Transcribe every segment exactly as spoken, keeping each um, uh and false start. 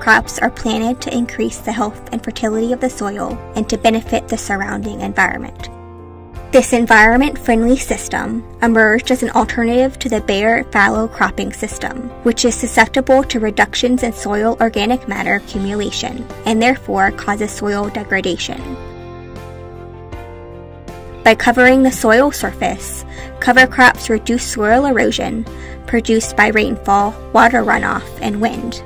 crops are planted to increase the health and fertility of the soil and to benefit the surrounding environment. This environment-friendly system emerged as an alternative to the bare fallow cropping system, which is susceptible to reductions in soil organic matter accumulation and therefore causes soil degradation. By covering the soil surface, cover crops reduce soil erosion produced by rainfall, water runoff, and wind.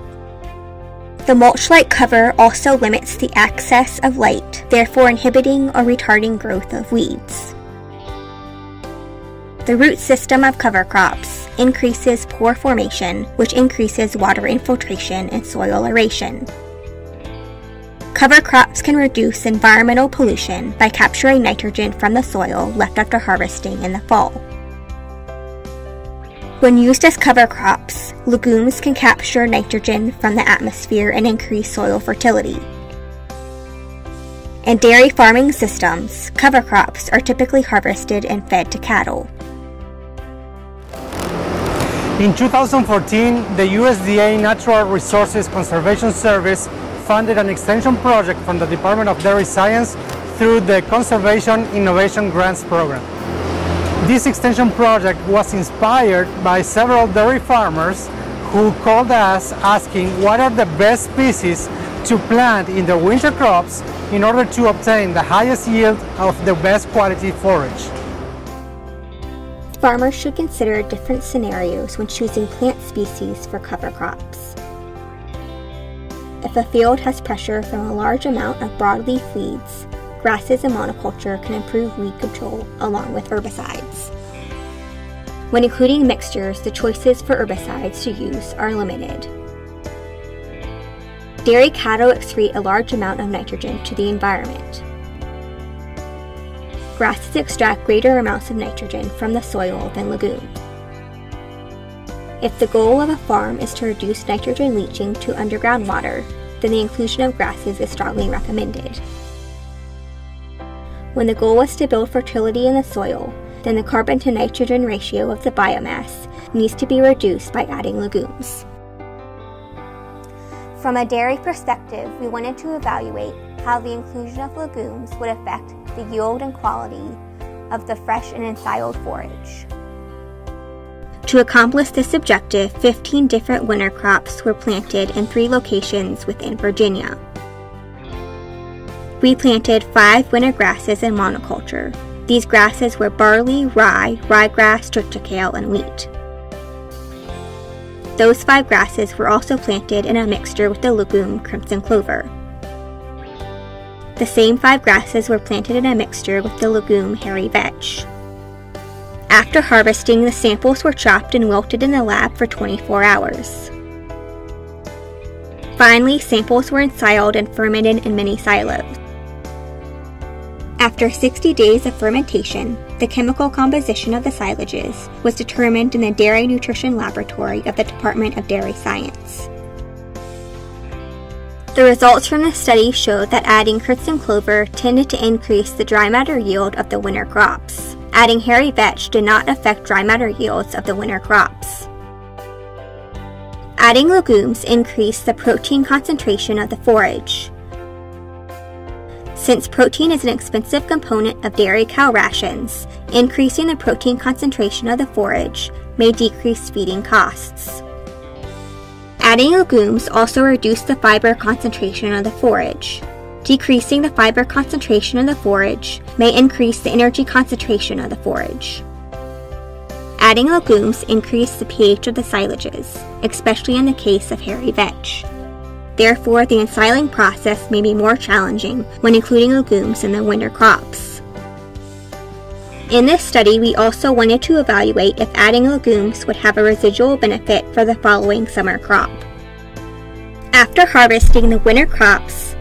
The mulch-like cover also limits the access of light, therefore inhibiting or retarding growth of weeds. The root system of cover crops increases pore formation, which increases water infiltration and soil aeration. Cover crops can reduce environmental pollution by capturing nitrogen from the soil left after harvesting in the fall. When used as cover crops, legumes can capture nitrogen from the atmosphere and increase soil fertility. In dairy farming systems, cover crops are typically harvested and fed to cattle. In two thousand fourteen, the U S D A Natural Resources Conservation Service funded an extension project from the Department of Dairy Science through the Conservation Innovation Grants Program. This extension project was inspired by several dairy farmers who called us asking what are the best species to plant in their winter crops in order to obtain the highest yield of the best quality forage. Farmers should consider different scenarios when choosing plant species for cover crops. If a field has pressure from a large amount of broadleaf weeds, grasses and monoculture can improve weed control along with herbicides. When including mixtures, the choices for herbicides to use are limited. Dairy cattle excrete a large amount of nitrogen to the environment. Grasses extract greater amounts of nitrogen from the soil than legumes. If the goal of a farm is to reduce nitrogen leaching to underground water, then the inclusion of grasses is strongly recommended. When the goal is to build fertility in the soil, then the carbon to nitrogen ratio of the biomass needs to be reduced by adding legumes. From a dairy perspective, we wanted to evaluate how the inclusion of legumes would affect the yield and quality of the fresh and ensiled forage. To accomplish this objective, fifteen different winter crops were planted in three locations within Virginia. We planted five winter grasses in monoculture. These grasses were barley, rye, ryegrass, triticale, and wheat. Those five grasses were also planted in a mixture with the legume crimson clover. The same five grasses were planted in a mixture with the legume hairy vetch. After harvesting, the samples were chopped and wilted in the lab for twenty-four hours. Finally, samples were ensiled and fermented in mini silos. After sixty days of fermentation, the chemical composition of the silages was determined in the Dairy Nutrition Laboratory of the Department of Dairy Science. The results from the study showed that adding crimson clover tended to increase the dry matter yield of the winter crops. Adding hairy vetch did not affect dry matter yields of the winter crops. Adding legumes increased the protein concentration of the forage. Since protein is an expensive component of dairy cow rations, increasing the protein concentration of the forage may decrease feeding costs. Adding legumes also reduced the fiber concentration of the forage. Decreasing the fiber concentration of the forage may increase the energy concentration of the forage. Adding legumes increased the pH of the silages, especially in the case of hairy vetch. Therefore, the ensiling process may be more challenging when including legumes in the winter crops. In this study, we also wanted to evaluate if adding legumes would have a residual benefit for the following summer crop. After harvesting the winter crops,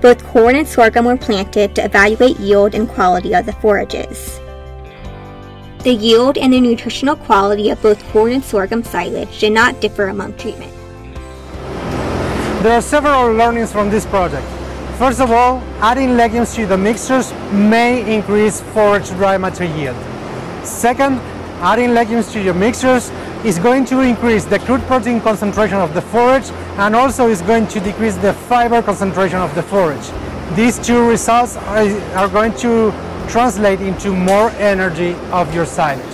both corn and sorghum were planted to evaluate yield and quality of the forages. The yield and the nutritional quality of both corn and sorghum silage did not differ among treatment. There are several learnings from this project. First of all, adding legumes to the mixtures may increase forage dry matter yield. Second, adding legumes to your mixtures is going to increase the crude protein concentration of the forage and also is going to decrease the fiber concentration of the forage. These two results are, are going to translate into more energy of your silage.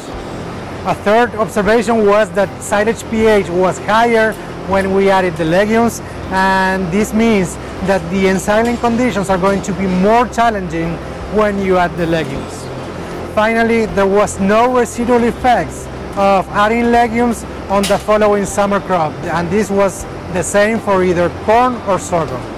A third observation was that silage pH was higher when we added the legumes, and this means that the ensiling conditions are going to be more challenging when you add the legumes. Finally, there was no residual effects of adding legumes on the following summer crop, and this was the same for either corn or sorghum.